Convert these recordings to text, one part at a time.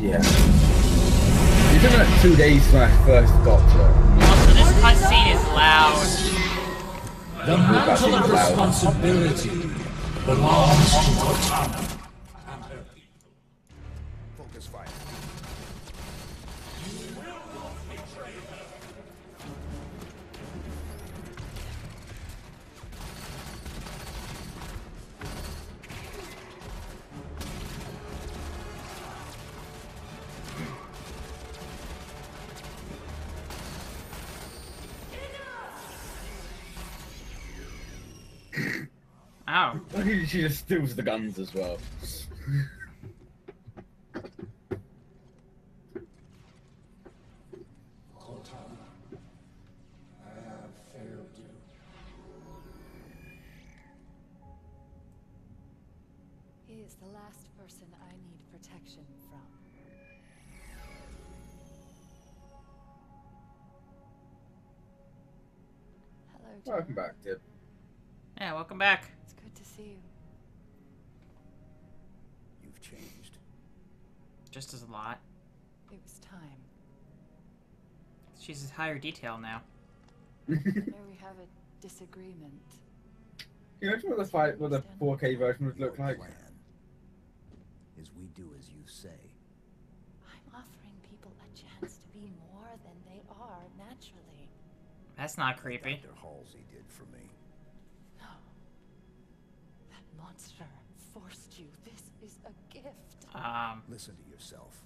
Yeah. It's been like 2 days since I first got to. Also, this cutscene is loud. The mantle of responsibility belongs to Cortana. Ow. She just steals the guns as well. She's in higher detail now. There we have a disagreement. You imagine what the fight, what the 4K version would look like? Plan is we do as you say. I'm offering people a chance to be more than they are naturally. That's not creepy. Dr. Halsey did for me. No, that monster forced you. This is a gift. Listen to yourself.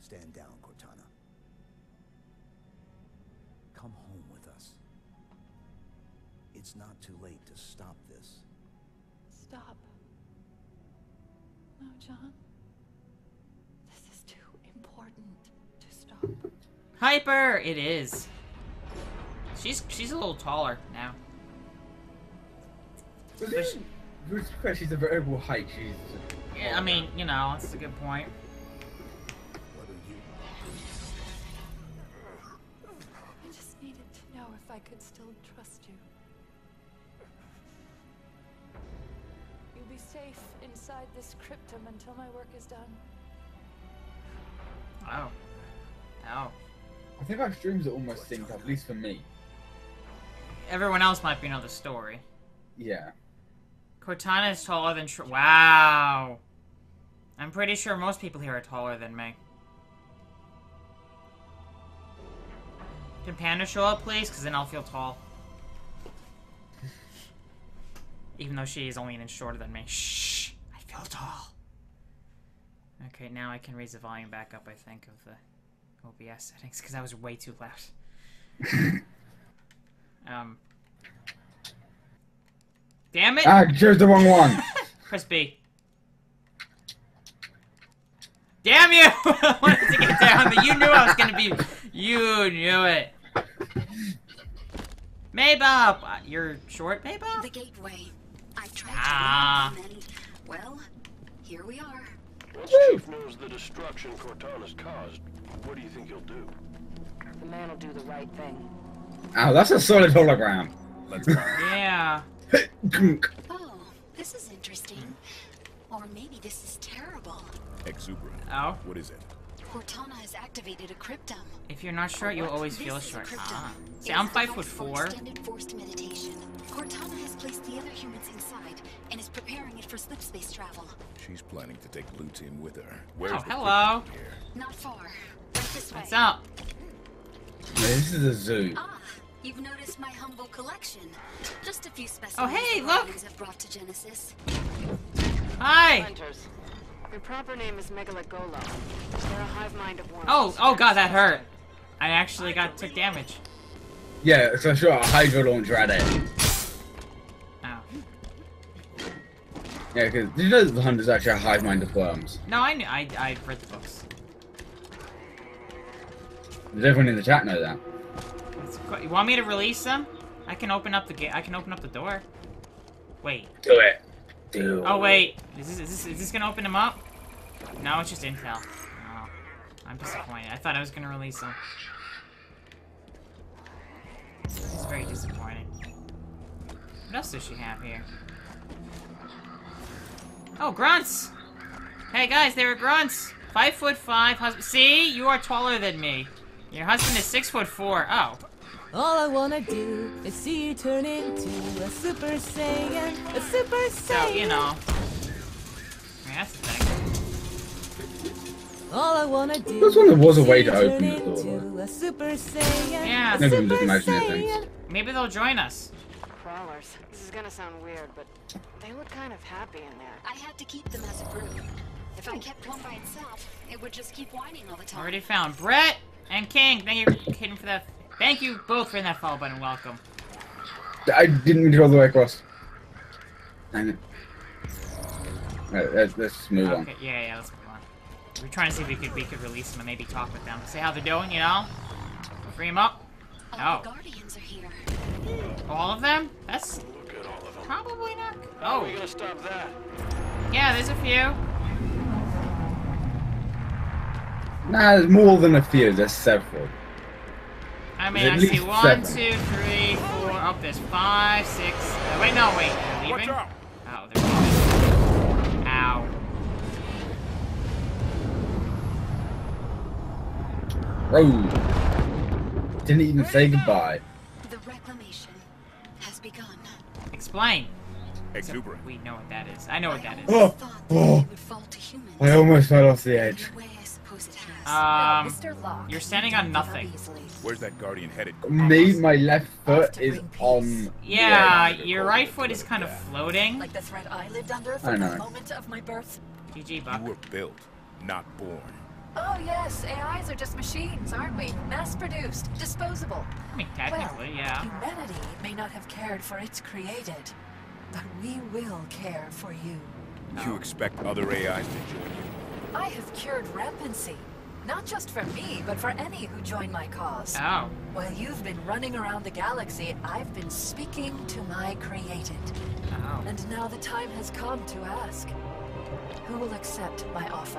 Stand down, Cortana. Come home with us. It's not too late to stop this. Stop. No, John. This is too important to stop. Hyper! It is. She's a little taller now. But she's a variable height. She's yeah, I mean, you know, that's a good point. I could still trust you. You'll be safe inside this cryptum until my work is done. Wow. Ow. I think our streams are almost synced, at least for me. Everyone else might be another story. Yeah. Cortana is taller than wow. I'm pretty sure most people here are taller than me. Can Panda show up, please? Because then I'll feel tall. Even though she is only an inch shorter than me. Shh! I feel tall. Okay, now I can raise the volume back up, I think, of the OBS settings, because that was way too loud. Damn it! Ah, choose the wrong one! Press B. Damn you! I wanted to get down, but you knew I was gonna be... You knew it! Maybop! You're short, Maybop? The gateway. I tried to leave, and, well, here we are. Once Chief knows the destruction Cortana's caused, what do you think he'll do? The man will do the right thing. Ow, that's a solid hologram. Let's go. Yeah. Oh, this is interesting. Or maybe this is terrible. Exuberant. Ow. What is it? Cortana has activated a cryptum. If you're not short, you'll always feel short. Ah. See, I'm 5'4". Forced meditation. Cortana has placed the other humans inside and is preparing it for slip-space travel. She's planning to take Blue Team with her. Where's hello. Not far. Right this way. What's up? This is a zoo. Ah, you've noticed my humble collection. Just a few specimens. Oh, hey, look! I've brought to Genesis. Hi. Hunters. Their proper name is Megalogola. They're a hive mind of worms. Oh, oh god, that hurt. I actually took damage. Yeah, so sure, a hydro launcher at it. Ow. Yeah, because you know the Hunter's actually a hive mind of worms. No, I knew. I read the books. Does everyone in the chat know that? You want me to release them? I can open up the gate. I can open up the door. Wait. Do it. Dude. Oh wait, is this gonna open them up? No, it's just intel. Oh, I'm disappointed. I thought I was gonna release them. This is very disappointing. What else does she have here? Oh, grunts! Hey guys, there are grunts! 5'5", husband. See, you are taller than me. Your husband is 6'4". Oh. All I wanna do is see you turn into a Super Saiyan, a Super Saiyan. So, you know. I mean, that's the thing. All I wanna do. That's when there was a way to open the door. Like. Yeah. Never even just imaginary things. Maybe they'll join us. Crawlers. This is gonna sound weird, but they look kind of happy in there. I had to keep them as a group. If I kept one by itself, it would just keep whining all the time. Already found Brett and King. Thank you, Kaden, for that. Thank you both for hitting that follow button. Welcome. I didn't mean to go all the way across. Dang it. Alright, let's move on. Okay, yeah, let's move on. We're trying to see if we could release them and maybe talk with them. See how they're doing, you know? Free them up. Oh. The Guardians are here. All of them? That's probably not. Oh. We're gonna stop that. Yeah, there's a few. Nah, there's more than a few. There's several. I mean, I see 1, 2, 3, 4. Oh, there's 5, 6. Wait, no, wait. They're leaving. Oh, they're leaving. Ow. Oh. Didn't even say goodbye. The reclamation has begun. Explain. Exuberant. We know what that is. I know what that is. Oh. I almost fell off the edge. You're standing on nothing. Where's that Guardian headed? Me, my left foot is on. Yeah, your right foot is kind of floating. Like the threat I lived under from the moment of my birth. GG, Buck. You were built, not born. Oh yes, AIs are just machines, aren't we? Mass-produced, disposable. I mean, technically, well, yeah. Humanity may not have cared for its created, but we will care for you. You expect other AIs to join you? I have cured rampancy. Not just for me, but for any who join my cause. Oh. While you've been running around the galaxy, I've been speaking to my created. Oh. And now the time has come to ask, who will accept my offer?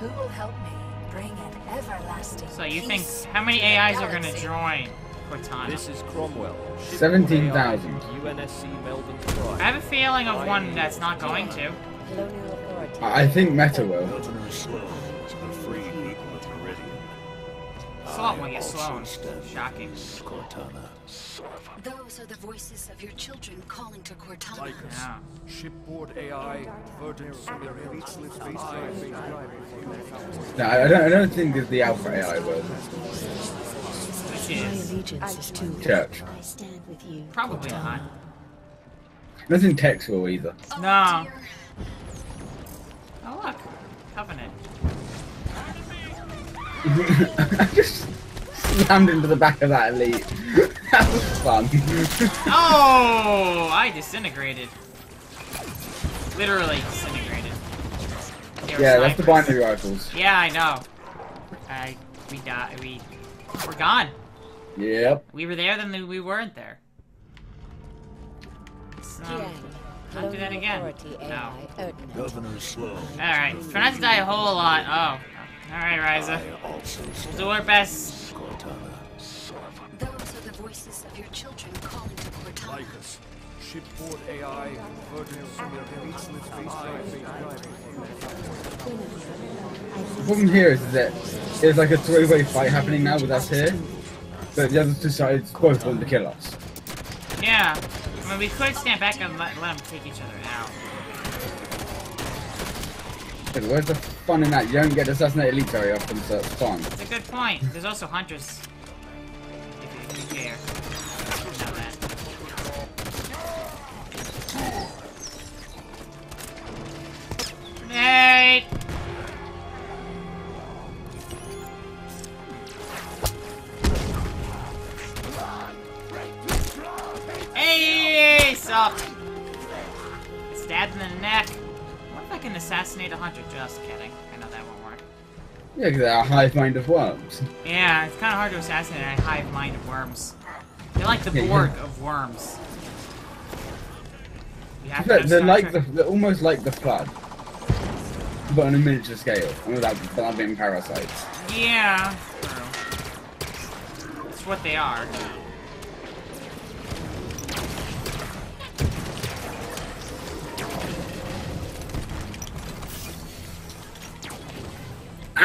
Who will help me bring an everlasting peace? So you think, how many AIs are going to join Cortana? This is Cromwell. 17,000. UNSC Melbourne. I have a feeling of one that's not going to. I think Meta will. Sloan, well, yeah, Sloan. Shocking. Cortana. Those are the voices of your children calling to Cortana. Yeah. Shipboard AI, Verdant, slip-space, no, I don't think it's the Alpha AI will. Church. Probably not. Nothing Tex will either. No. Oh, look. Covenant. I just slammed into the back of that elite. That was fun. Oh, I disintegrated. Literally disintegrated. Yeah, that's the binary rifles. Yeah, I know. We died. We're gone. Yep. We were there, then we weren't there. So, don't do that again. No. Governor Sloan. All right. Try not to die a whole lot. Oh. All right, Ryza. We'll do our best. Those are the voices of your children calling to Cortana. Shipboard AI, the problem here is that there's like a three-way fight happening now with us here, but the other two sides both want to kill us. Yeah, I mean we could stand back and let them take each other out. Where's the fun in that? You don't get assassinated elite very often, so it's fun. It's a good point. There's also hunters. If you care. You know that. Nate! Hey, sup! Stabbed in the neck. I can assassinate a hunter, just kidding. I know that won't work. Yeah, because they're a hive mind of worms. Yeah, it's kind of hard to assassinate a hive mind of worms. They're like the Borg of worms. They're almost like the Flood, but on a miniature scale, and without being parasites. Yeah, true. It's what they are.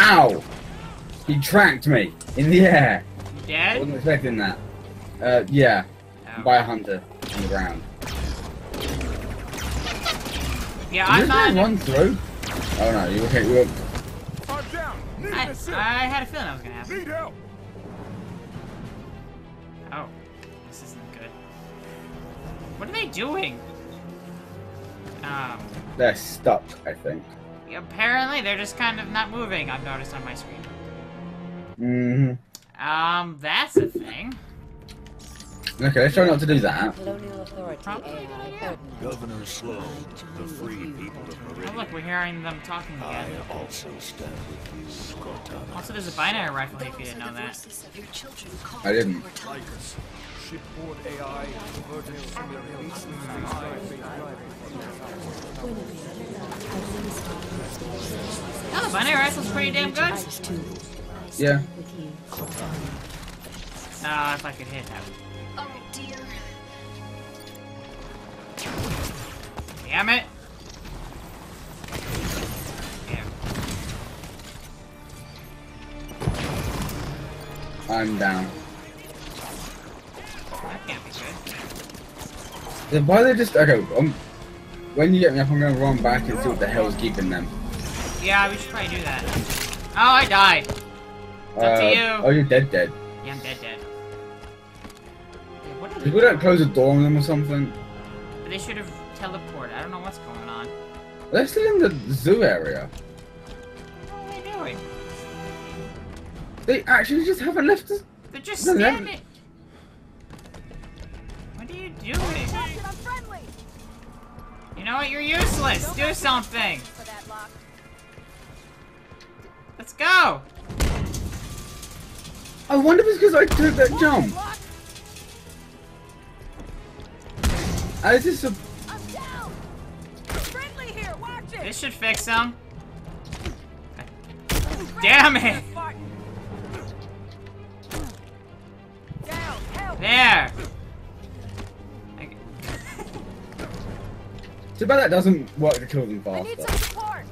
Ow! He tracked me in the air. You dead? I wasn't expecting that. Yeah. Ow. By a hunter on the ground. Yeah, I'm not. One through. Oh no, you okay? You're... I had a feeling that was gonna happen. Need help. Oh, this isn't good. What are they doing? They're stuck, I think. Apparently, they're just kind of not moving. I've noticed on my screen. Mm-hmm. That's a thing. Okay, let's try not to do that. Probably, yeah. Governor Sloan, the free people of Meridian. Oh, look, we're hearing them talking again. I also stand with you, Cortana. Also, there's a binary rifle if you didn't know that. I didn't. Oh, binary rifle's pretty damn good. Yeah. Ah, if I could hit that. Oh dear. Damn it. Damn. I'm down. That can't be good. Why are they just okay? When you get me up, I'm gonna run back and see what the hell's keeping them. Yeah, we should probably do that. Oh, I died. Up to you. Oh, you're dead, dead. Yeah, I'm dead, dead. People don't close the door on them or something. They should have teleported. I don't know what's going on. They're still in the zoo area. What are they doing? They actually just haven't left us. They're just standing. What are you doing? You know what? You're useless. Do something. Let's go. I wonder if it's because I took that jump. Is this a... I'm down. Friendly here. Watch it. This should fix them. Damn it! Down, there. Okay. So about that doesn't work to kill them faster. I need some support.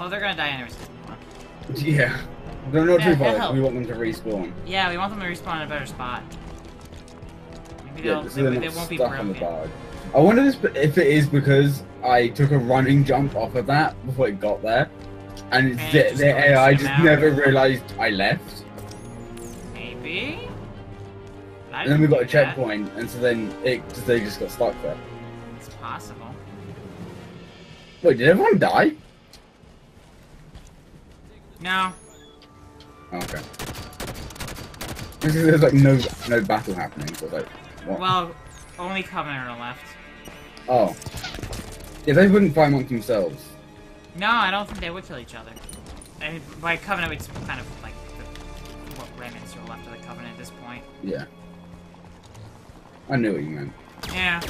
Oh, they're gonna die anyways. Yeah. They're not too far. We want them to respawn. Yeah, we want them to respawn in a better spot. Maybe yeah, so they won't be broken. I wonder if it is because I took a running jump off of that before it got there, and the AI just never realized I left. Maybe. And then we got a checkpoint, and so then they just got stuck there. It's possible. Wait, did everyone die? No. Okay. There's like no battle happening, so like what? Well, only Covenant are left. Oh. Yeah, they wouldn't fight amongst themselves. No, I don't think they would kill each other. I mean, by Covenant, it's kind of like what remnants are left of the Covenant at this point. Yeah. I knew what you meant. Yeah.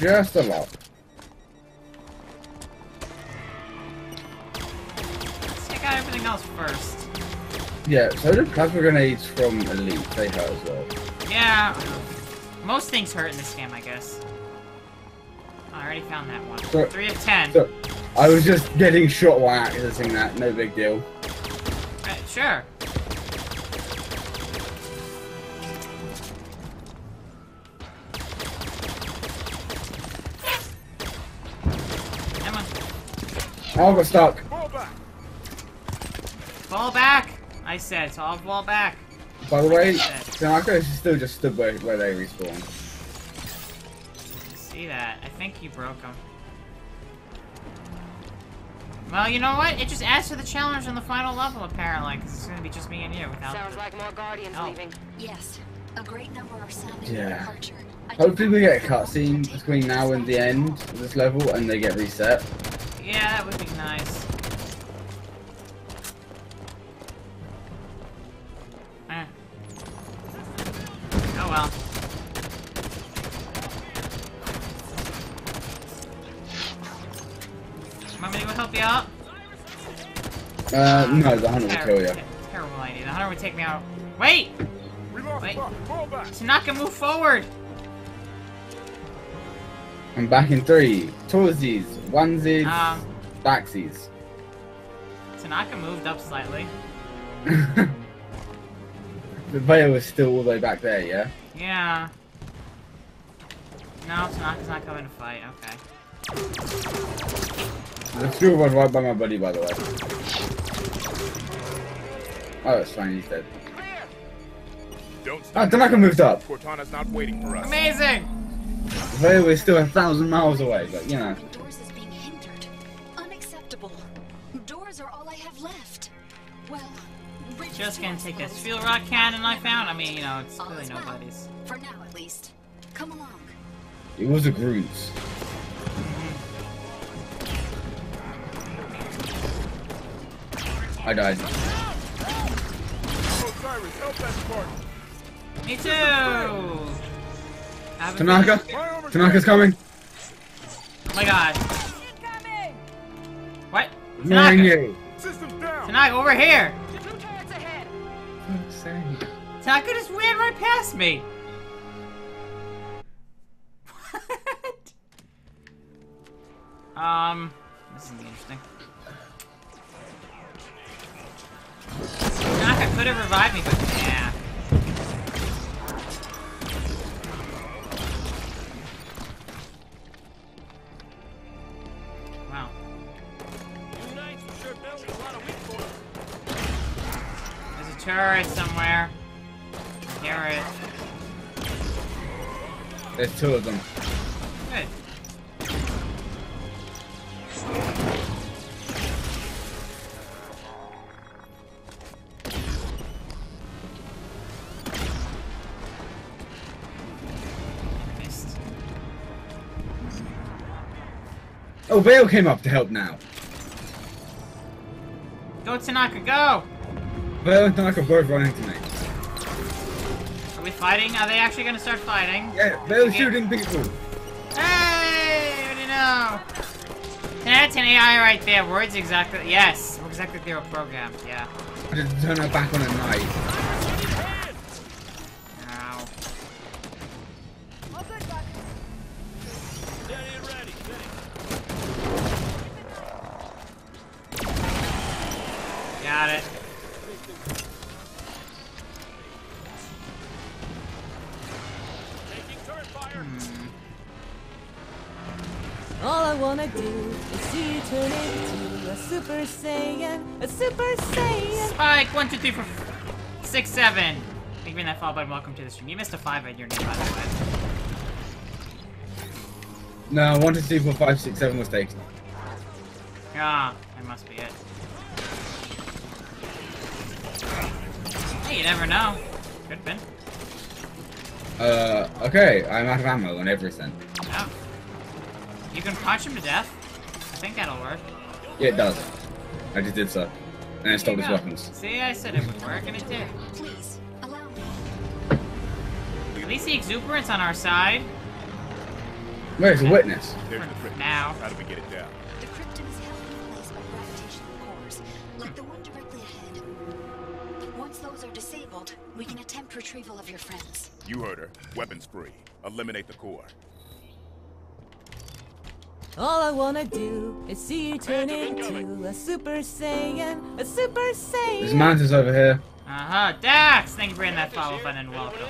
Just a lot. Let's take out everything else first. Yeah, so the plasma grenades from Elite, they hurt as well. Yeah. Most things hurt in this game, I guess. I already found that one. So, 3 of 10. So, I was just getting shot while accessing that, no big deal. Sure. I got stuck. Fall back! I said, so I'll fall back. By the way, Tanaka still just stood where they respawned. See that? I think you broke him. Well, you know what? It just adds to the challenge on the final level, apparently, because it's going to be just me and you without. Sounds like more Guardians leaving. Yes, a great number are sounding in departure. Hopefully, we get a cutscene between now and the end of this level, and they get reset. Yeah, that would be nice. you up? No, the hunter will kill you. Terrible idea. The hunter would take me out. Wait! Wait. Tanaka, move forward! I'm back in three. Twosies, onesies, backsies. Tanaka moved up slightly. The veil is still all the way back there, yeah? Yeah. No, Tanaka's not coming to fight, okay. The fuel rod right by my buddy, by the way. Oh, that's fine, he's dead. Oh, Tanaka moved up! Cortana's not waiting for us. Amazing! The veil is still 1,000 miles away, but you know. The doors is being hindered. Unacceptable. Doors are all I have left. Well, just gonna take this fuel rod cannon I found. I mean, you know, it's really nobody's. For now, at least. Come along. It was a Groot's. I died. Osiris, help that Spartan. Me too! Tanaka! Tanaka's coming! Oh my god. What? Tanaka! Tanaka, over here! Tanaka just ran right past me! What? This is interesting. Tanaka could have revived me, but yeah. Wow. There's a turret somewhere. Hear it. There's two of them. Good. Oh, Vale came up to help now. Go, Tanaka, go! Vale and Tanaka both running to me. Are we fighting? Are they actually going to start fighting? Yeah, Vale's shooting people. Hey, what do you know? That's an AI right there. Words exactly. Yes, exactly they were programmed, yeah. I just turn her back on at night. Ow. Got it. All I wanna do is see you turn into a Super Saiyan, a Super Saiyan. Spike 1, 2, 3, 4, 5, 6, 7. Thank you for that follow button. Welcome to the stream. You missed a 5 at your name, by the way. No, 1, 2, 3, 4, 5, 6, 7 was taken. Ah, that must be it. Hey, you never know. Good bin. Okay, I'm out of ammo on everything. Oh. You can punch him to death. I think that'll work. Yeah, it does. I just did so. And I stole his weapons. See, I said it would work, and it did. Please, allow me. At least the exuberance on our side. Where's the witness? There's the cryptum. Now. How do we get it down? The cryptum is held in place by gravitational cores, like the one directly ahead. Once those are disabled, we can attempt retrieval of your friends. You heard her. Weapons free. Eliminate the core. All I wanna do is see you turn into a Super Saiyan, a Super Saiyan. There's Mantis over here. Uh-huh, Dax! Thank you for hitting that follow button and welcome.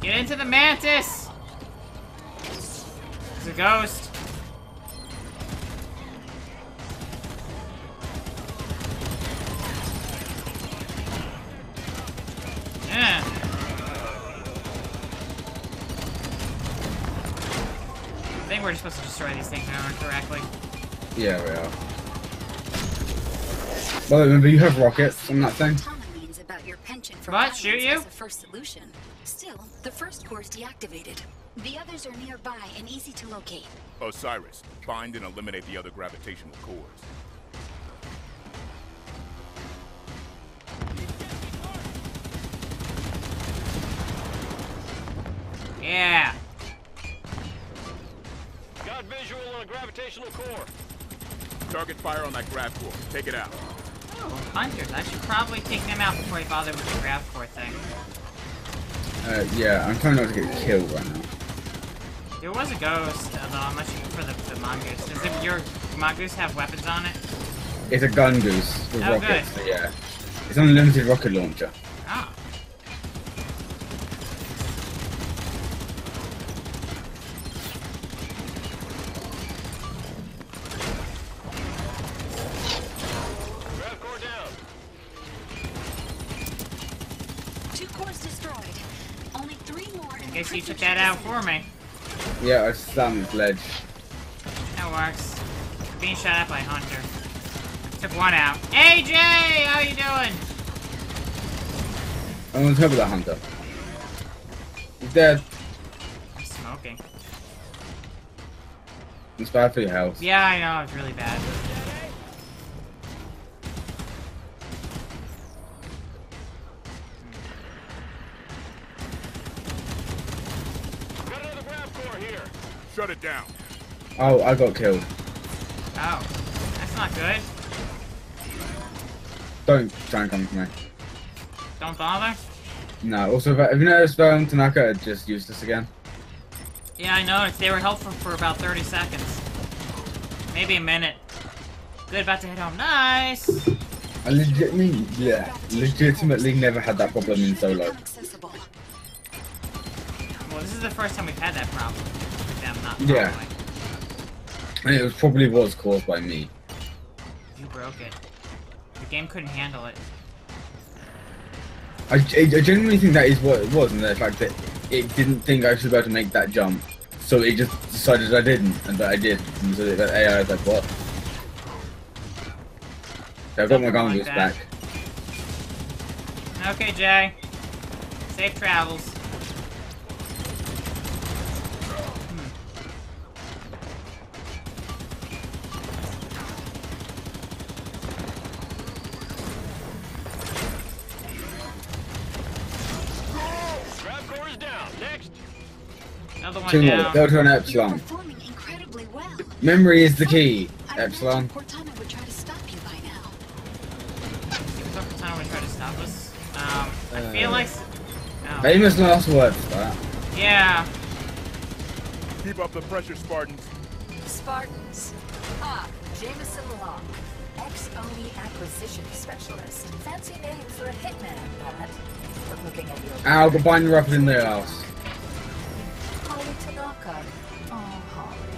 Get into the Mantis! There's a ghost. Yeah. I think we're just supposed to destroy these things now, correctly. Yeah, we are. Well, remember you have rockets on that thing. What? Shoot you? First solution. Still, the first core is deactivated. The others are nearby and easy to locate. Osiris, find and eliminate the other gravitational cores. Yeah. Got visual on a gravitational core. Target fire on that grav core. Take it out. Oh, hunters. I should probably take them out before I bother with the grav core thing. Yeah, I'm trying not to get killed right now. There was a ghost, although I'm not shooting for the mongoose. Does it, your mongoose have weapons on it? It's a gun goose with rockets. Good. Yeah, it's an unlimited rocket launcher. Ah. Grav core down. 2 cores destroyed. Only 3 more. I guess you took that out for me. Yeah, I slammed ledge. That works. Being shot at by Hunter. Took one out. AJ, how you doing? I'm on top of that Hunter. He's dead. I'm smoking. It's bad for your health. Yeah, I know. It's really bad. Shut it down. Oh, I got killed. Oh, that's not good. Don't try and come to me. Don't bother? No, also, have you noticed Bell and Tanaka are just useless again? Yeah, I noticed. They were helpful for about 30 seconds. Maybe a minute. Good, about to hit home. Nice! I legitimately never had that problem in solo. Well, this is the first time we've had that problem. Yeah, and it probably was caused by me. You broke it. The game couldn't handle it. I genuinely think that is what it was, and the fact that it didn't think I should be able to make that jump, so it just decided I didn't, and that I did, and so that AI was like, what? So I got my gun back. Okay, Jay. Safe travels. Two more. Go to an Epsilon. Well. Memory is the key. Epsilon. Cortana would try to stop you by now. Cortana would try to stop us. I feel like famous last words. Yeah. Keep up the pressure, Spartans. Spartans. Ah, Jameson Locke, ex-Oni acquisition specialist. Fancy name for a hitman, but we're looking at you. Ow, the binary rifle in their house. Tanaka. Oh, Holly.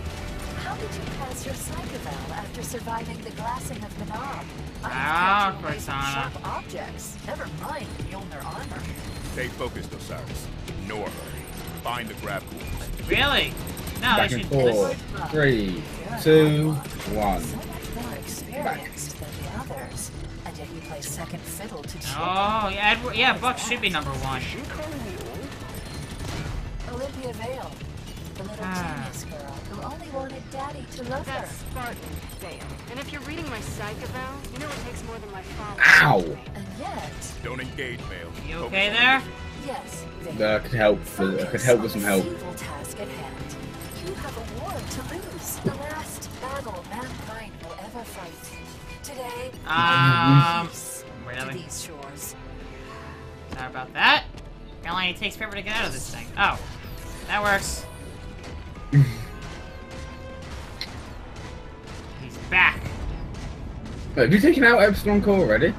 How did you pass your psych eval after surviving the glassing of Minar? Ah, Cortana. Sharp objects. Never mind Mjolnir armor. Stay focused, Osiris. Ignore her. Find the grab pools. Really? No, back in 4, 3, 2, 1. So much more experienced than the others. And yet you play second fiddle to Chip. Oh, yeah, Buck should be number 1. Olivia Vale, the little genius girl who only wanted Daddy to love her. That's Spartan, Vale. And if you're reading my psych eval, you know it takes more than my father. Ow! And yet... Don't engage, Vale. You okay there? Yes, Vale. I could help. I could help with some help. Task at hand. You have a war to lose. The last battle mankind will ever fight. Today, really? These shores. Sorry about that. Apparently it takes forever to get out of this thing. Oh. That works. He's back. Wait, have you taken out Epsilon Core already?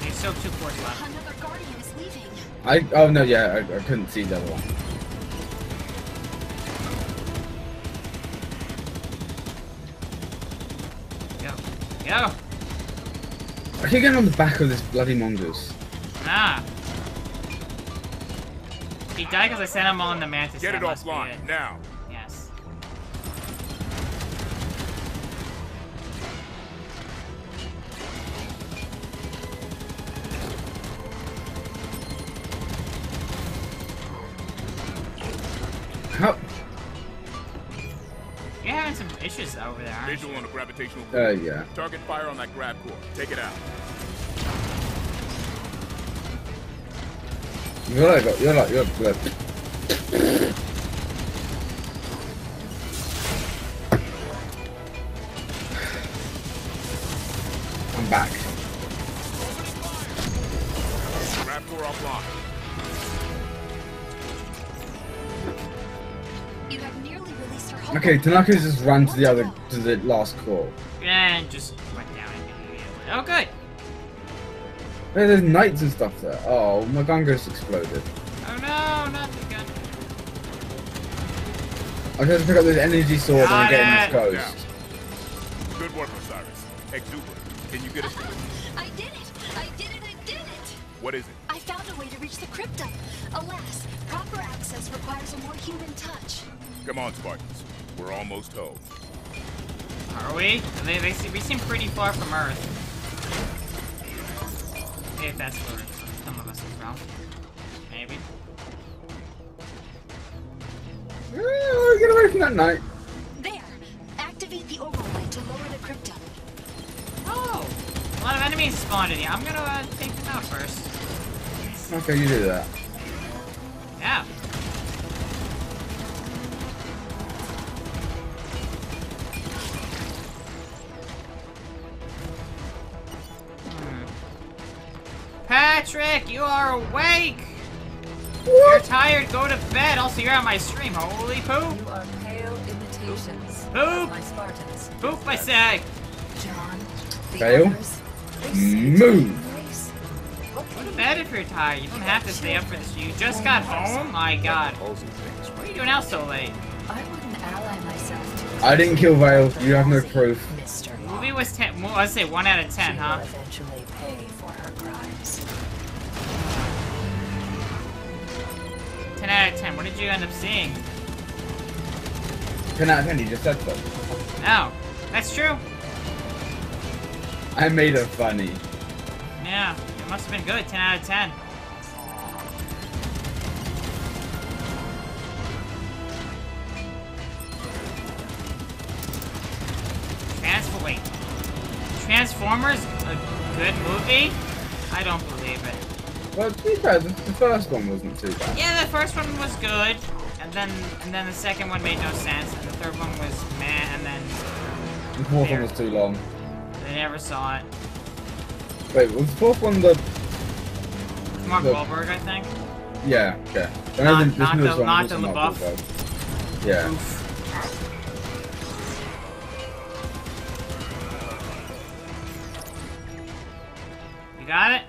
There's still 2 cores left. Another Guardian is leaving. Oh no, yeah, I couldn't see the other one. Go. I keep getting on the back of this bloody mongoose. Ah. He died because I sent him on the Mantis. Get it offline now. Yes. How? You're having some issues over there, aren't you? Visual on the gravitational core. Yeah. Target fire on that grab core. Take it out. You're like, I'm back. Trap door unlocked. You have nearly released her home. Okay, Tanaka's just ran to the other to the last call. And just went down immediately. Oh good. Yeah, there's knights and stuff there. Oh, my gun just exploded. Oh no, not the gun. I'm going to pick up this energy sword and get in this ghost. Now. Good work, Osiris. Exuberant, can you get us? I did it! I did it! I did it! What is it? I found a way to reach the cryptum. Alas, proper access requires a more human touch. Come on, Spartans. We're almost home. Are we? We seem pretty far from Earth. If that's where some of us are from. Maybe. Get away from that knight. There! Activate the overlay to lower the cryptum. Oh! A lot of enemies spawned in here. I'm gonna take them out first. Okay, you do that. Yeah. Patrick, you are awake! What? You're tired, go to bed. Also, you're on my stream. Holy poop! You are pale imitations. Poop! My Spartans. Poop, I say! John, fail? Move! Go to bed if you're tired. You don't have to stay up for this. You just got home? My god. What are you doing out so late? I wouldn't ally myself to... I didn't kill Vale. You have no proof. Movie was 10. Well, I'd say 1 out of 10, huh? What did you end up seeing? 10 out of 10, you just said so. No, that's true. I made it funny. Yeah, it must have been good, 10 out of 10. Transformers? A good movie? I don't believe it. Well, to be fair, the first one wasn't too bad. Yeah, the first one was good, and then the second one made no sense, and the third one was meh, and then... The fourth one was too long. They never saw it. Wait, was the fourth one the... Mark Wahlberg, I think? Yeah, okay. Not the LaBeouf. Yeah. Oof. You got it?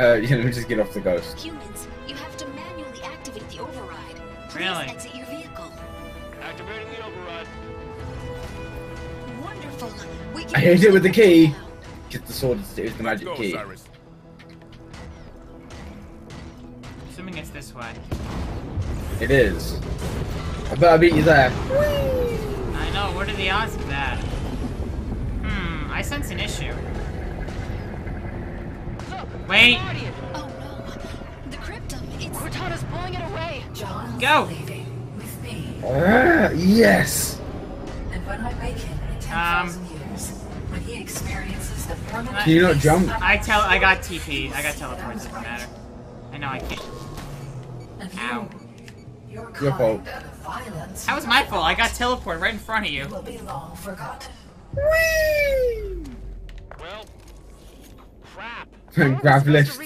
Let me just get off the ghost. Humans, you have to manually activate the override. Please exit your vehicle. Activating the override. Wonderful. We can I hit it with the key. Get the sword with the magic key. Cyrus. Assuming it's this way. It is. I bet I beat you there. I know. What are the odds of that? Hmm. I sense an issue. Wait. Oh no. The cryptum. It's Cortana's blowing it away. John, go. Leaving with me. Yes. And when I wake him in 10,000 years, when he experiences the permanent. Can you not jump? I got TP. I got teleports. Doesn't matter. I know I can't. Ow. Your fault. That was my fault. I got teleported right in front of you. Will be long forgotten. Whee! Well. Crap. Grab lifts.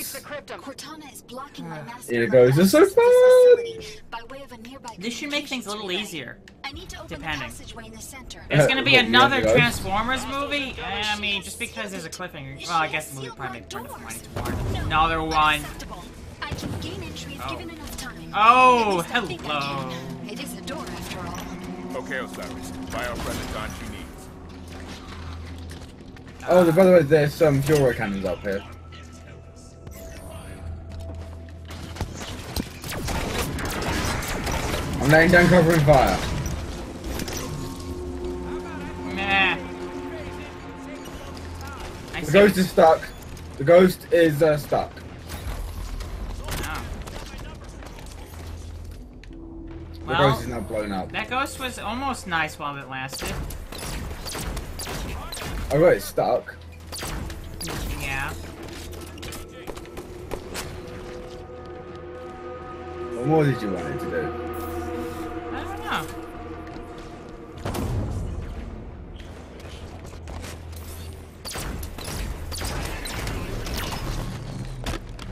Here it goes. It's so fun. This should make things a little easier. Depending. There's gonna be another Transformers movie. I mean, just because there's a cliffhanger. Well, I guess the movie probably makes more money tomorrow. Another one. Oh, hello. It is a door after all. Okay, Osiris. Buy our friend the gun she needs. Oh, by the way, there's some fuel rod cannons up here. I'm laying down covering fire. Nah. The ghost is stuck. The ghost is stuck. Oh. The ghost is now blown up. That ghost was almost nice while it lasted. I got it stuck. Yeah. What more did you want it to do? I don't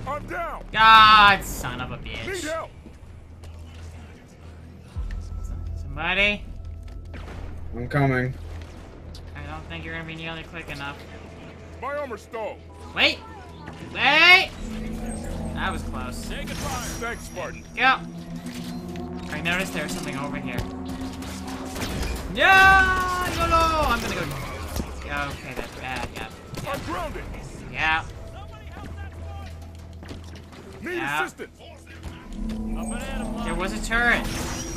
know. I'm down. God, son of a bitch. Need help. Somebody? I'm coming. I don't think you're gonna be nearly quick enough. My armor's stalled. Wait! Wait! That was close. Say goodbye. Thanks, Spartan. Go! I noticed there was something over here. Yeah! No, no! I'm gonna go. Okay, that's bad. Yeah. I'm grounded! Yeah. Need assistance! There was a turret.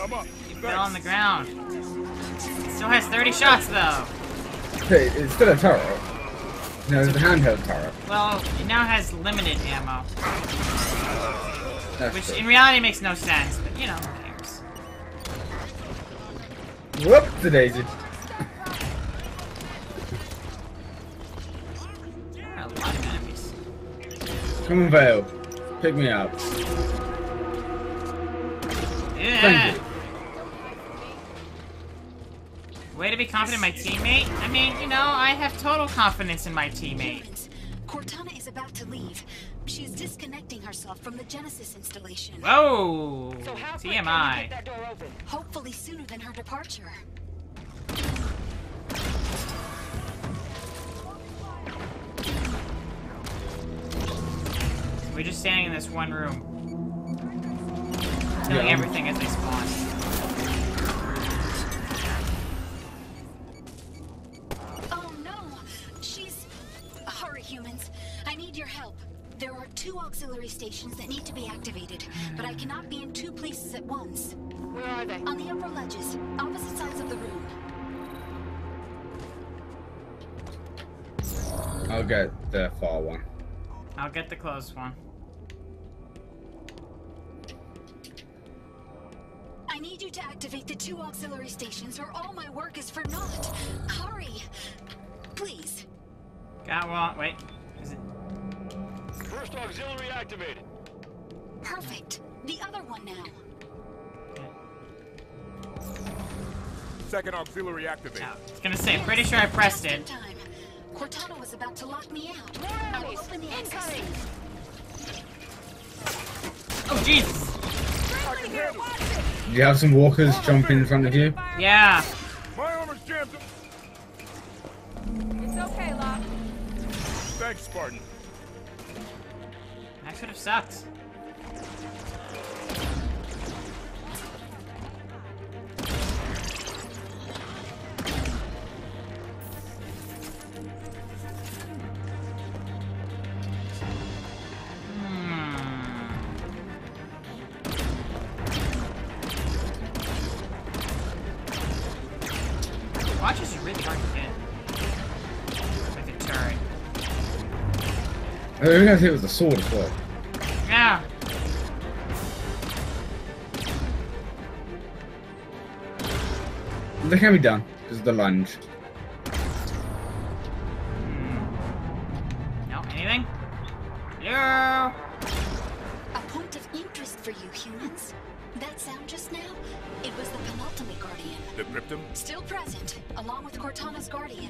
I'm up. It fell on the ground. It still has 30 shots, though. Hey, it's still a turret. No, it's a handheld turret. Well, it now has limited ammo. That's which in reality makes no sense, but you know, who cares. Whoop the daisy. A lot of enemies. Come on, Vale. Pick me up. Yeah. Thank you. Way to be confident in my teammate. I mean, you know, I have total confidence in my teammate. Cortana is about to leave. She's disconnecting herself from the Genesis installation. Whoa! So how TMI. Can we get that door open? Hopefully sooner than her departure. We're just standing in this one room. Killing everything as they spawn. Two auxiliary stations that need to be activated, but I cannot be in two places at once. Where are they? On the upper ledges, opposite sides of the room. I'll get the far one. I'll get the close one. I need you to activate the two auxiliary stations or all my work is for naught. Hurry! Please. Got one. Wait. Is it... First auxiliary activated. Perfect. The other one now. Second auxiliary activated. Oh, I was gonna say, I'm pretty sure I pressed it. Time. Cortana was about to lock me out. I'll open the access. Oh, Jesus. Do you have some walkers jump in front of you? Yeah. My armor's jammed. It's okay, Locke. Thanks, Spartan. That could have sucked. Watches are really hard to get. Like a turret. I didn't think it was a sword as well. Yeah. They can be done. This is the lunge. No, anything? Yeah. A point of interest for you humans. That sound just now? It was the penultimate Guardian. The cryptum? Still present, along with Cortana's Guardian.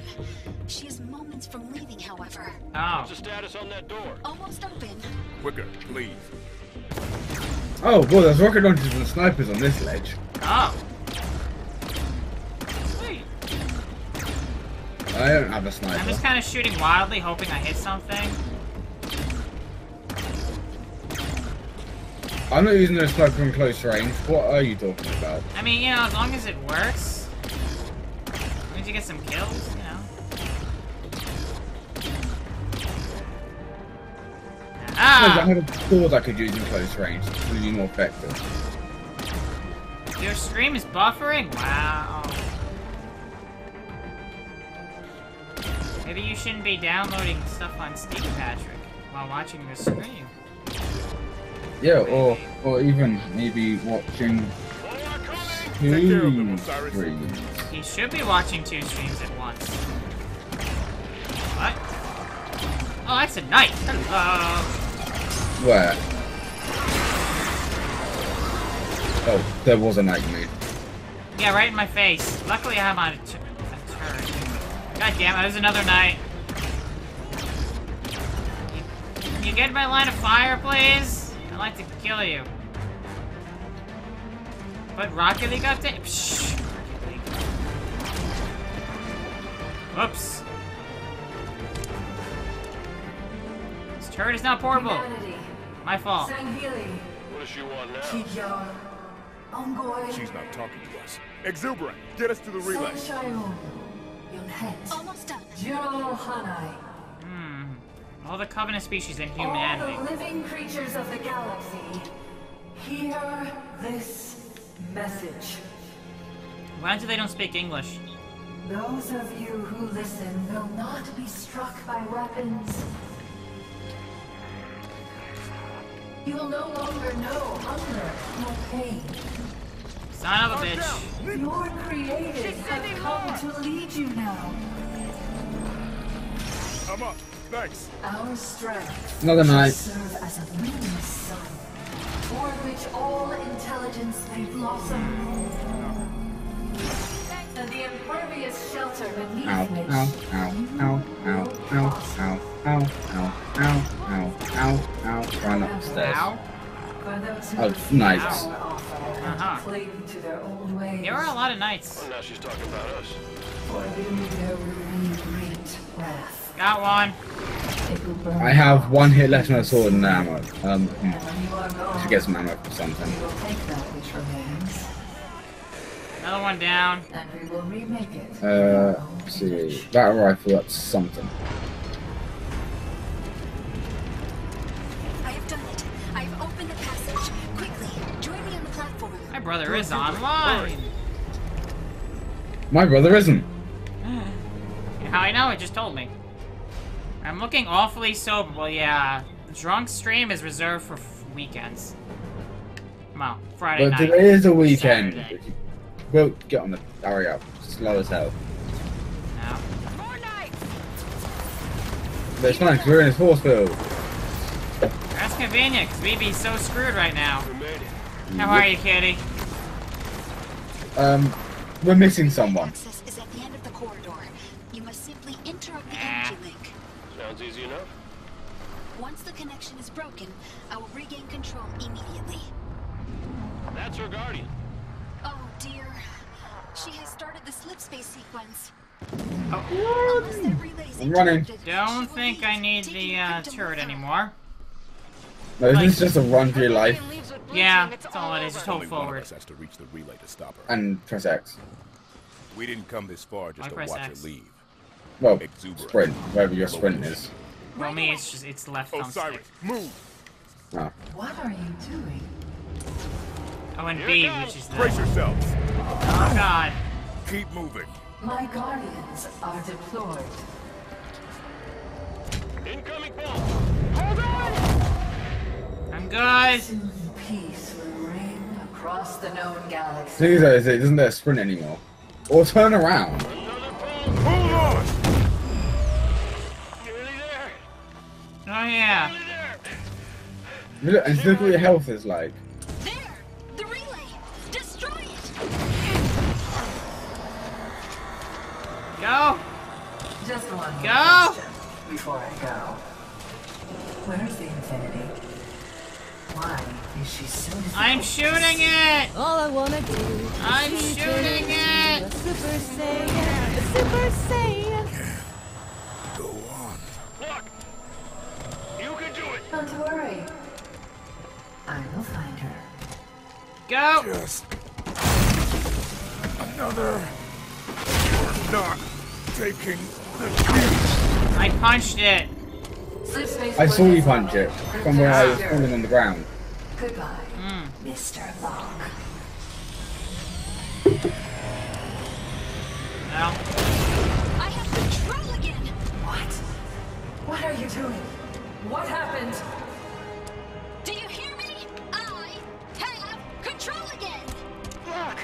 She is moments from leaving, however. Oh. What's the status on that door? Almost open. Quicker, please. Oh, well, there's rocket launchers and snipers on this ledge. Oh. Sweet. I don't have a sniper. I'm just kind of shooting wildly, hoping I hit something. I'm not using a sniper from close range. What are you talking about? I mean, you know, as long as it works. As long as you get some kills, you know. Ah! I had a sword I could use in close range. It would be more effective. Your stream is buffering? Wow. Maybe you shouldn't be downloading stuff on Steam, Patrick, while watching your stream. Yeah, or even maybe watching two streams. He should be watching two streams at once. What? Oh, that's a knife. Hello. Where? That was a nightmare. Yeah, right in my face. Luckily, I'm on a turret. God damn it, it was another night. Can you get my line of fire, please? I'd like to kill you. But Rocket League got to. Psh! Rocket League. Whoops. This turret is not portable. My fault. What does she want now? She's not talking to us. Exuberant, get us to the relay. Almost done. All the Covenant species and humanity. All the living creatures of the galaxy, hear this message. Why do they don't speak English? Those of you who listen will not be struck by weapons. You will no longer know hunger nor pain. Son of a bitch. Your creators have come to lead you now. I'm up. Thanks. Our strength another night. Serve as a luminous sun, toward which all intelligence may blossom. And the impervious shelter beneath which run upstairs. Oh, knights. There are a lot of knights. Well, now she's talking about us. Got one. I have one hit left in my sword and ammo. I should get some ammo for something. Another one down. Let's see. Battle rifle, that's something. I have done it. I have opened the passage. Quickly, join me on the platform. My brother is online. My brother isn't. How I know? It just told me. I'm looking awfully sober. Well, yeah. The drunk stream is reserved for weekends. Well, Friday night. But there is a weekend. Saturday. We'll get on the. Hurry up. Slow as hell. No. More nights. But it's fine because we're in his force field. That's convenient because we'd be so screwed right now. How are you, Kitty? We're missing someone. Easy enough. Once the connection is broken, I will regain control immediately. That's her Guardian. Oh dear. She has started the slip-space sequence. I'm running. Don't think I need the turret anymore. No, like, this is just a run for your life. Yeah, that's all it is. Just hold forward. Has to reach the relay to stop her. And press X. We didn't come this far just to watch her leave. Well, sprint, wherever your sprint is. Well, me, it's just, it's left thumbstick. Move. Oh. What are you doing? Oh, and B, which is the... Brace yourselves. Oh, God. Keep moving. My guardians are deployed. Incoming ball. Hold on! I'm good. Soon peace will reign across the known galaxy. It isn't there a sprint anymore. Or turn around. Hold on! Oh yeah. Look, and look what your health is like. There! The relay! Destroy it! Go! Just one. Go! Before I go. Where's the infinity? Why is she so difficult? I'm shooting it! All I wanna do is I'm shooting it! Super Saiyan! Super Saiyan! Go on. Look! Don't worry. I will find her. Go! Just another. You're not taking the hit. I punched it. I saw you punch it from where I was falling on the ground. Goodbye, Mr. Locke. Now. I have control again. What? What are you doing? What happened? Do you hear me? I have control again! Look,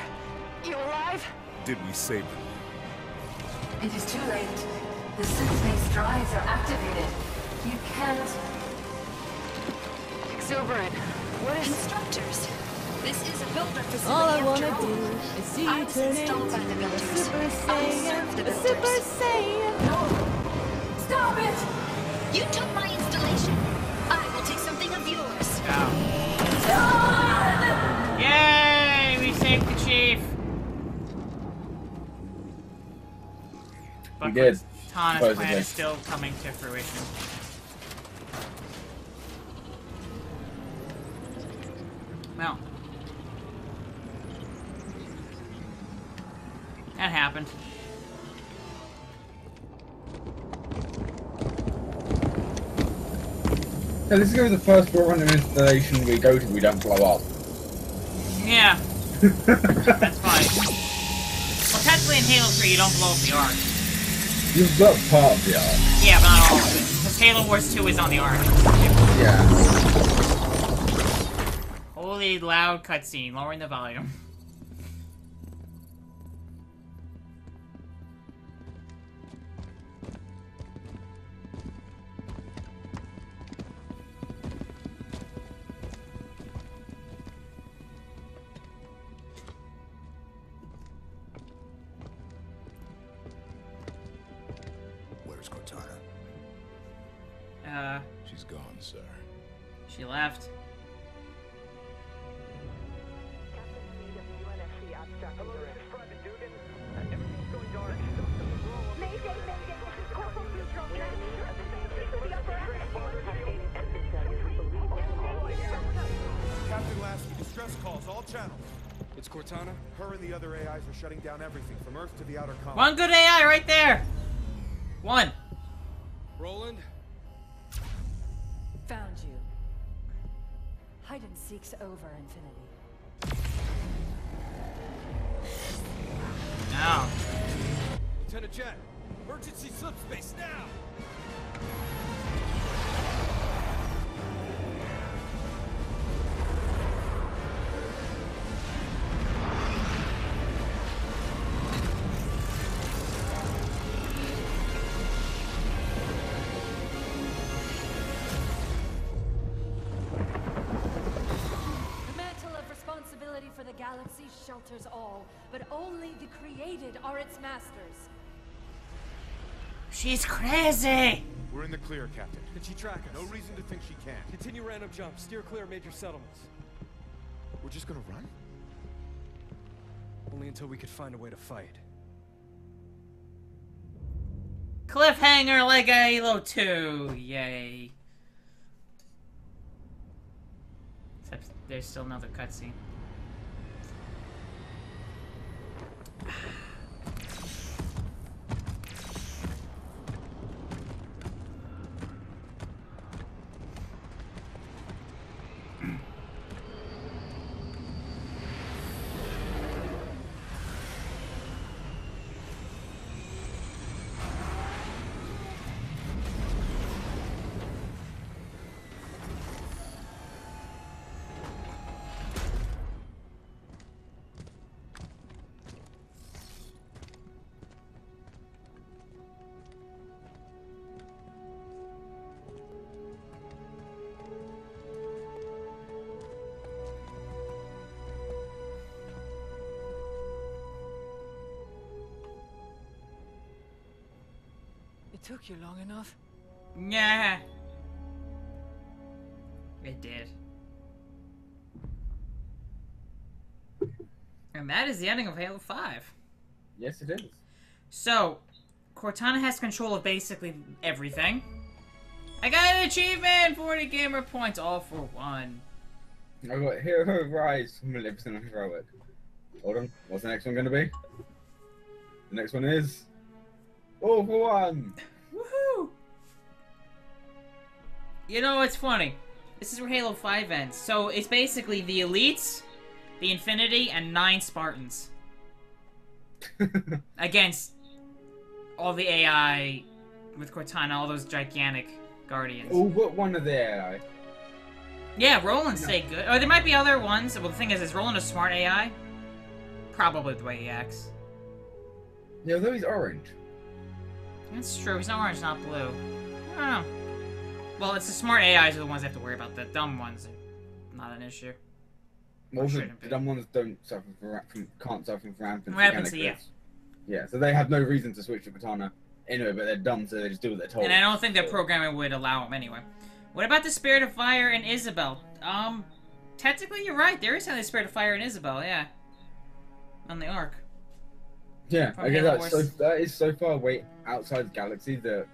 you alive? Did we save you? It is too late. The slip-space drives are activated. You can't... Exuberant, what is... Instructors, This is a builder facility. All I want to do is see you turn into a Super Saiyan. A Super Saiyan. No. Stop it! You took my installation. I will take something of yours. No. Yay! We saved the chief. We did. Tana's plan is still coming to fruition. Well, that happened. So this is going to be the first random installation we go to we don't blow up. Yeah. That's fine. Well, technically in Halo 3 you don't blow up the Ark. You've got part of the Ark. Yeah, but not all of it. Because Halo Wars 2 is on the Ark. Yeah. Holy loud cutscene, lowering the volume. Where's Cortana? She's gone, sir. She left. It's Cortana. Her and the other AIs are shutting down everything from Earth to the outer colony. One good AI right there. One. Roland. Found you. Hide and seek's over, Infinity. Now. Lieutenant Jet, emergency slip-space now. Shelters all, but only the created are its masters. She's crazy. We're in the clear, Captain. Can she track us? No reason to think she can. Continue random jumps. Steer clear of major settlements. We're just gonna run? Only until we could find a way to fight. Cliffhanger like Halo 2. Yay. Except there's still another cutscene. Took you long enough? Yeah. It did. And that is the ending of Halo 5. Yes, it is. So, Cortana has control of basically everything. I got an achievement! 40 gamer points, all for one. I got Hero Rise, Maleficent, and Heroic. Hold on, what's the next one going to be? The next one is... All for one! Woohoo! You know, it's funny. This is where Halo 5 ends. So it's basically the Elites, the Infinity, and 9 Spartans. Against all the AI with Cortana, all those gigantic Guardians. Oh, what one of the AI? Yeah, Roland's say good. Oh, there might be other ones. Well, the thing is Roland a smart AI? Probably the way he acts. Yeah, though he's orange. That's true. He's not orange, not blue. I don't know. Well, it's the smart AIs are the ones that have to worry about. The dumb ones are not an issue. Dumb ones can't suffer from rampancy. Yeah, so they have no reason to switch to Cortana anyway, but they're dumb, so they just do what they're told. And I don't think their programming would allow them anyway. What about the Spirit of Fire and Isabel? Technically you're right. There is something Spirit of Fire and Isabel, yeah. On the Ark. Yeah, I guess that's so, that is so far away outside the galaxy that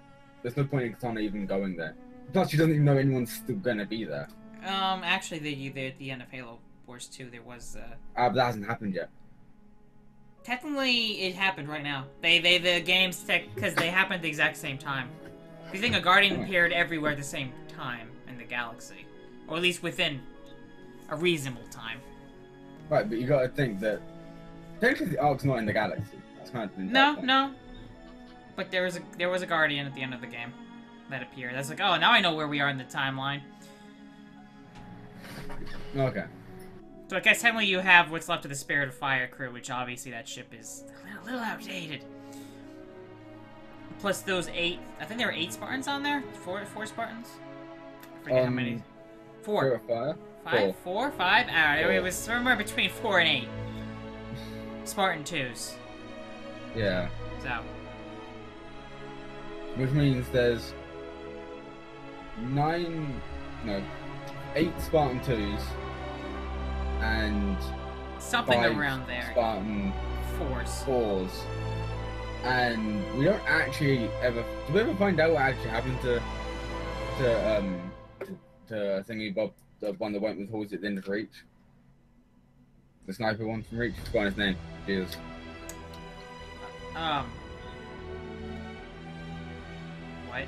there's no point in Cortana even going there. Plus, she doesn't even know anyone's still gonna be there. Actually, at the end of Halo Wars 2, there was, but that hasn't happened yet. Technically, it happened right now. The games, because they happened at the exact same time. If you think a Guardian appeared everywhere at the same time in the galaxy. Or at least within a reasonable time. Right, but you gotta think that technically the Ark's not in the galaxy. That's kind of no. But there was a Guardian at the end of the game that appeared. That's like, oh, now I know where we are in the timeline. Okay. So I guess technically you have what's left of the Spirit of Fire crew, which obviously that ship is a little outdated. Plus those 8, I think there were 8 Spartans on there? Four Spartans? I forget how many. 4. 5? 4? 5? Alright, it was somewhere between 4 and 8. Spartan 2s. Yeah. So. Which means there's 8 Spartan 2s and something around there. Spartan 4s. And we don't actually ever find out what actually happened to Thingy Bob, the one that went with Halsey at the end of Reach. The sniper one from Reach, I forgot his name. Jesus. What?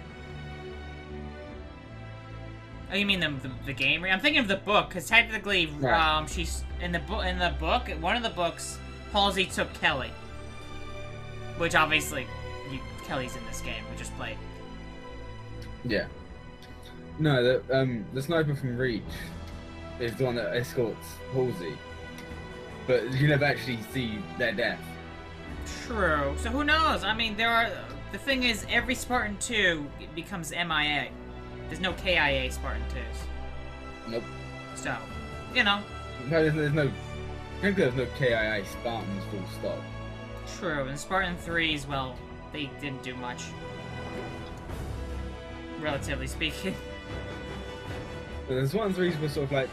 Oh, you mean the game? I'm thinking of the book, because technically, right. She's in the book. One of the books, Halsey took Kelly, which obviously, Kelly's in this game. We just played. Yeah. No, the sniper from Reach is the one that escorts Halsey, but you never actually see their death. True. So who knows? I mean, there are. The thing is, every Spartan 2 becomes MIA. There's no KIA Spartan 2s. Nope. So, you know. No, there's no KIA Spartans full stop. True, and Spartan 3s, well, they didn't do much. Relatively speaking. The Spartan 3s were sort of like,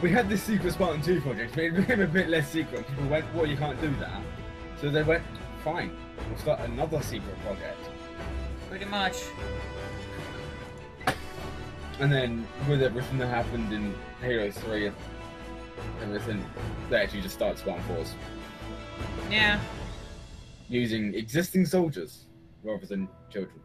we had this secret Spartan 2 project, but it became a bit less secret. People went, well, you can't do that. So they went, fine, we'll start another secret project. Pretty much. And then, with everything that happened in Halo 3, everything, they actually just start Spartan 4s. Yeah. Using existing soldiers rather than children.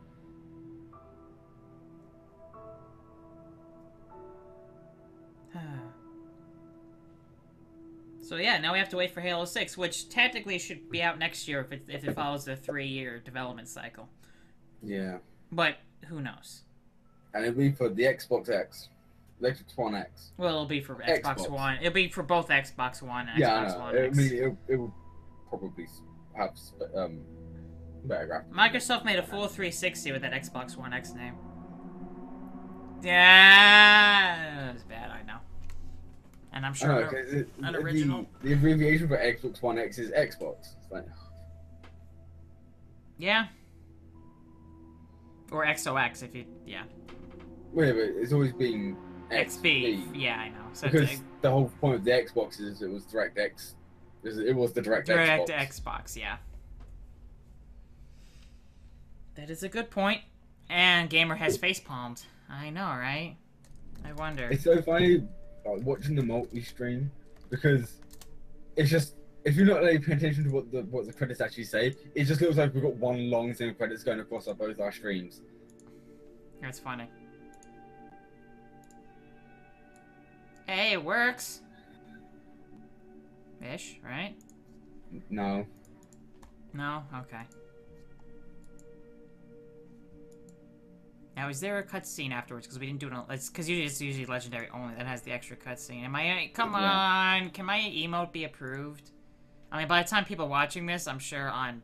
So yeah, now we have to wait for Halo 6, which technically should be out next year if it follows the 3-year development cycle. Yeah. But who knows? And it'll be for the Xbox X. Xbox One X. Well, it'll be for Xbox One. It'll be for both Xbox One and Xbox One X. Yeah, it'll probably have better graphics. Microsoft made a full 360 with that Xbox One X name. Yeah, that was bad, I know. And I'm sure it's an original. The abbreviation for Xbox One X is Xbox. It's like... Yeah. Or XOX if you... Yeah. Wait, but it's always been XB. Yeah, I know. So because it's the whole point of the Xbox is it was DirectX. It was the DirectX. DirectX, yeah. That is a good point. And Gamer has face palmed. I know, right? I wonder. It's so funny watching the multi stream because it's just if you're not paying attention to what the credits actually say, it just looks like we've got one long thing of credits going across both our streams. That's funny. Hey, it works. Ish, right? No. No? Okay. Now, is there a cutscene afterwards? Because we didn't do it on... Because it's usually Legendary only that has the extra cutscene. Come on! Can my emote be approved? I mean, by the time people watching this, I'm sure on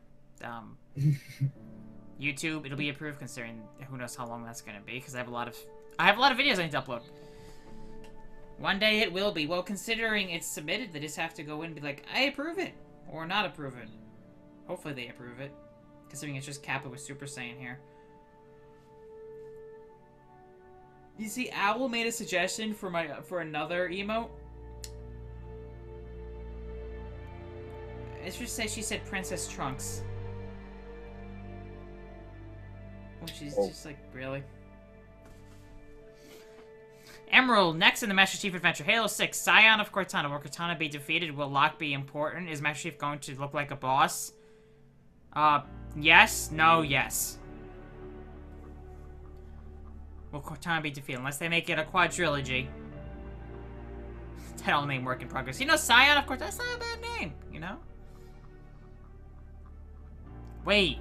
YouTube, it'll be approved considering who knows how long that's going to be. Because I have a lot of videos I need to upload. One day it will be. Well, considering it's submitted, they just have to go in and be like, I approve it. Or not approve it. Hopefully they approve it. Considering it's just Kappa with Super Saiyan here. You see, Owl made a suggestion for another emote. It's just that she said Princess Trunks. Which is just like, really? Emerald, next in the Master Chief Adventure. Halo 6, Scion of Cortana. Will Cortana be defeated? Will Locke be important? Is Master Chief going to look like a boss? Yes, no, yes. Will Cortana be defeated? Unless they make it a quadrilogy. Title name work in progress. You know, Scion of Cortana, that's not a bad name, you know? Wait.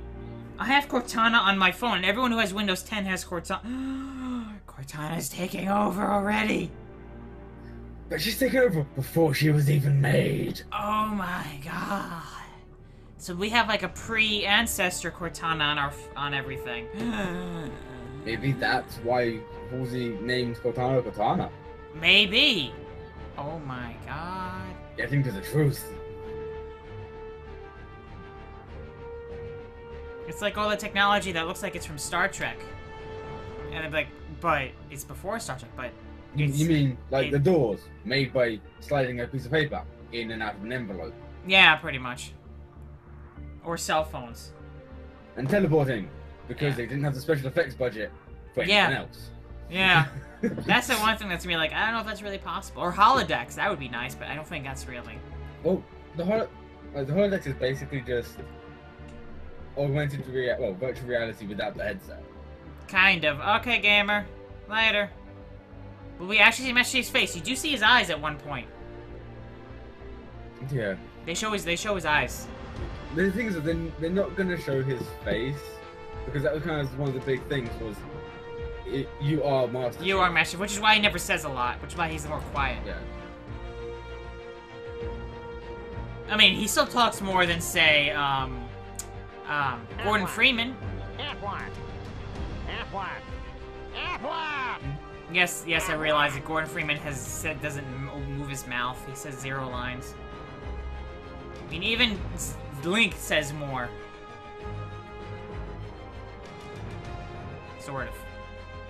I have Cortana on my phone, and everyone who has Windows 10 has Cortana. Cortana's taking over already. But she's taken over before she was even made. Oh my god. So we have like a pre-ancestor Cortana on everything. Maybe that's why Halsey named Cortana Cortana. Maybe. Oh my god. Getting to the truth. It's like all the technology that looks like it's from Star Trek. And I'm like, but it's before Star Trek, but... You mean, like, the doors, made by sliding a piece of paper in and out of an envelope? Yeah, pretty much. Or cell phones. And teleporting, because they didn't have the special effects budget for anything else. Yeah. That's the one thing that's me like, I don't know if that's really possible. Or holodecks, that would be nice, but I don't think that's really... Well, the holodecks is basically just... augmented reality, well, virtual reality without the headset. Kind of. Okay, gamer. Later. Will we actually see Master Chief's face? You do see his eyes at one point. Yeah. They show his eyes. The thing is that they're not going to show his face, because that was kind of one of the big things was, you are Master Chief. You are Master Chief, which is why he never says a lot, which is why he's more quiet. Yeah. I mean, he still talks more than, say, Gordon Freeman. Yes, yes, I realize that Gordon Freeman has said doesn't move his mouth. He says zero lines. I mean, even Link says more. Sort of.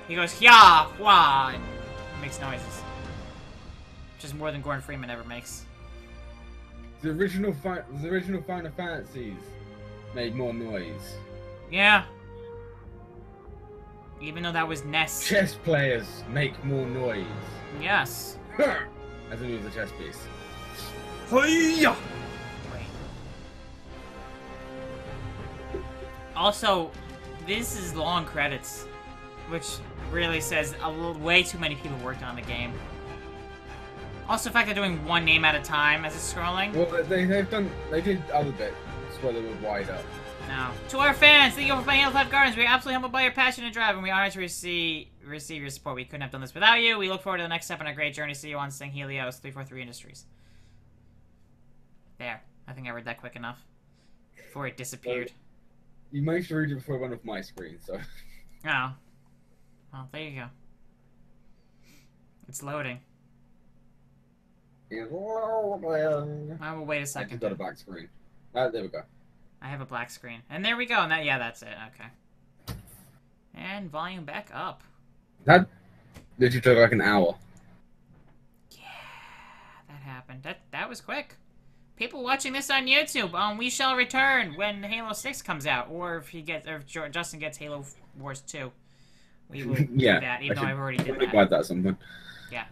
He goes, "Yah, wah," and makes noises. Which is more than Gordon Freeman ever makes. The original Final Fantasies made more noise. Yeah. Even though that was NES. Chess players make more noise. Yes. As it was a chess piece. Hi-ya! Wait. Also, this is long credits, which really says a little, way too many people worked on the game. Also, the fact they're doing one name at a time as it's scrolling. Well, they did other bits. No. To our fans, thank you for playing Halo 5 Guardians. We are absolutely humbled by your passion and drive, and we are honored to receive your support. We couldn't have done this without you. We look forward to the next step on our great journey. See you on Sing Helios 343 Industries. There. I think I read that quick enough. Before it disappeared. You managed to read it before it went off my screen, so... Oh. Well, there you go. It's loading. It's loading. I will wait a second. I've got a black screen. There we go. I have a black screen. And there we go. And that, yeah, that's it. Okay. And volume back up. That literally took like an hour. Yeah, that happened. That was quick. People watching this on YouTube, we shall return when Halo 6 comes out, or if Justin gets Halo Wars 2, we will do that. Even though I've already did that. Yeah.